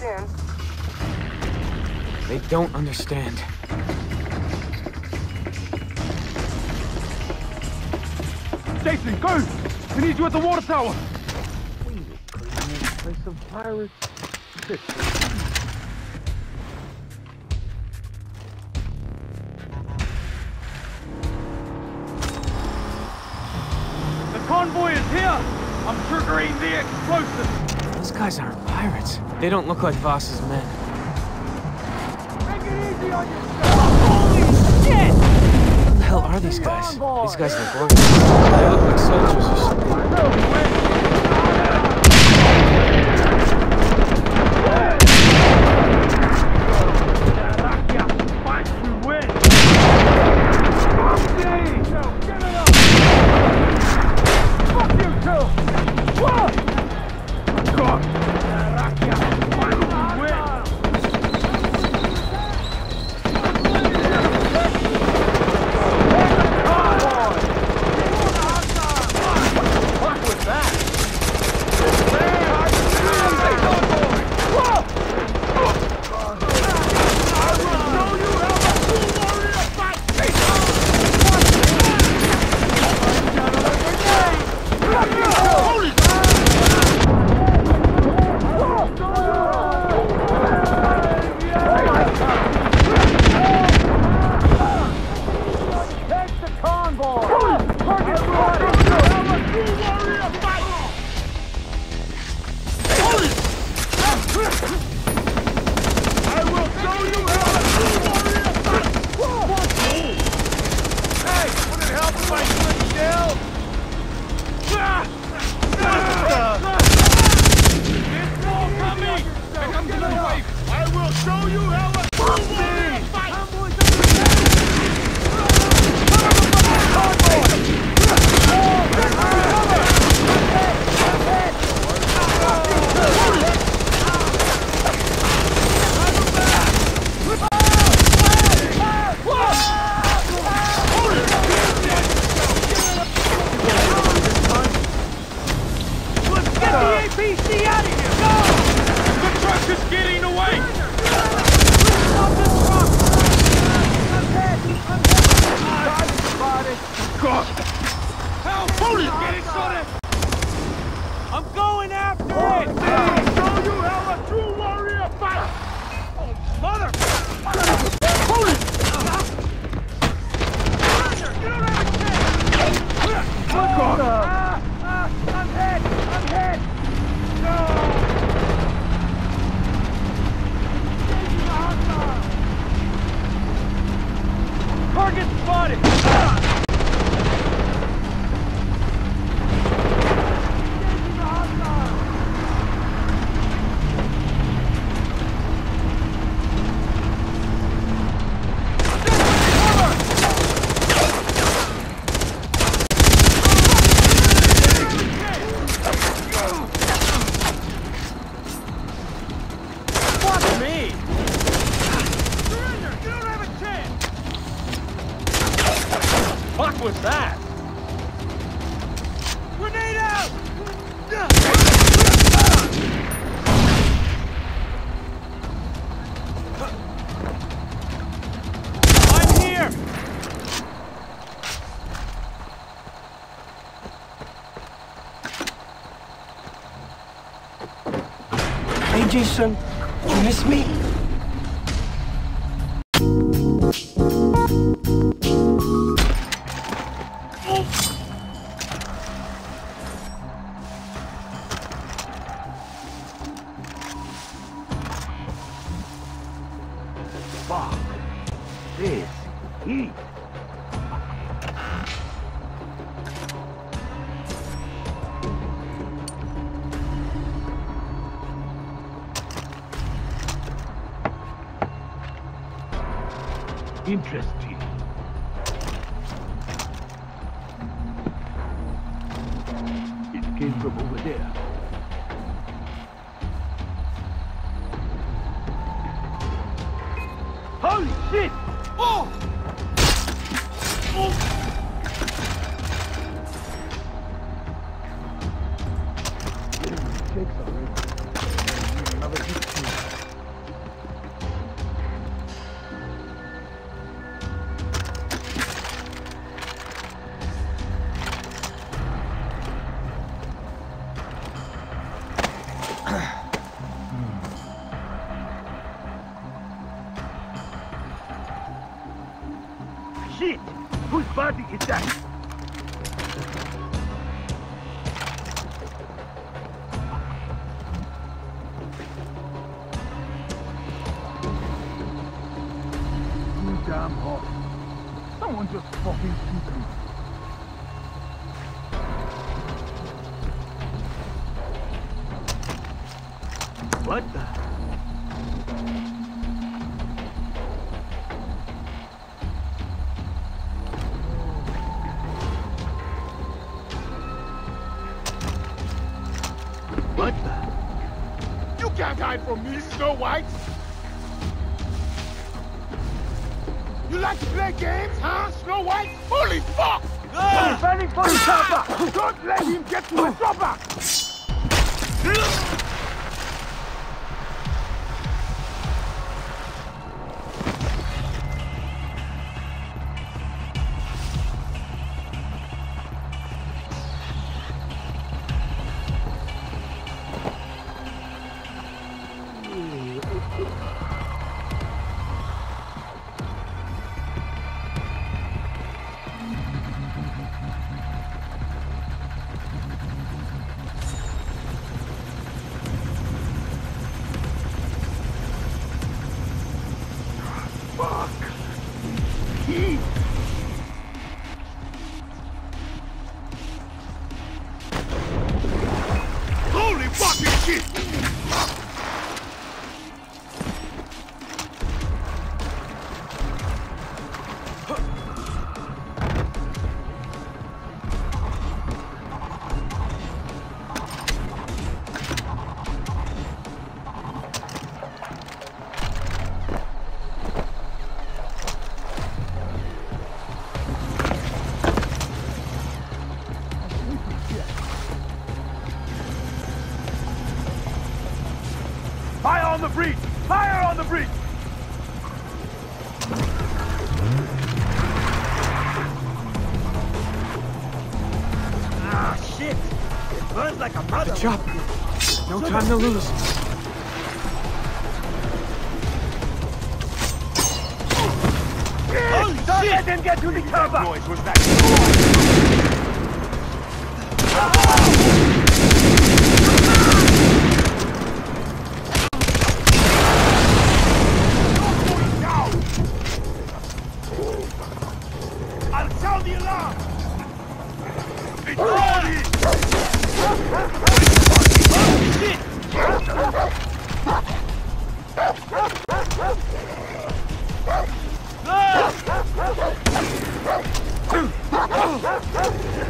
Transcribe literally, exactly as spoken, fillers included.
soon. They don't understand. Jason, go! We need you at the water tower! We need to clean this place of pirates. Shit. Convoy is here! I'm triggering the explosive! Those guys aren't pirates. They don't look like Vaas's men. Make it easy on yourself! Oh, holy shit! What the hell are these guys? Convoy. These guys look gorgeous. They look like soldiers or something. Jason, you miss me? Interesting. It came from over there. Holy shit! Oh! Oh! Another hit. shit! Whose body is that? You damn hot. Someone just fucking shoot me. What the? What the? You can't hide from me, Snow White! You like to play games, huh, Snow White? Holy fuck! Ah! Very funny chopper! Ah! Don't let him get to the chopper! On the breach! Fire on the breach! Ah, shit! It burns like a mother. Good job. No time to lose. Holy shit! Don't let them get to the cover! That noise was that. Let's go!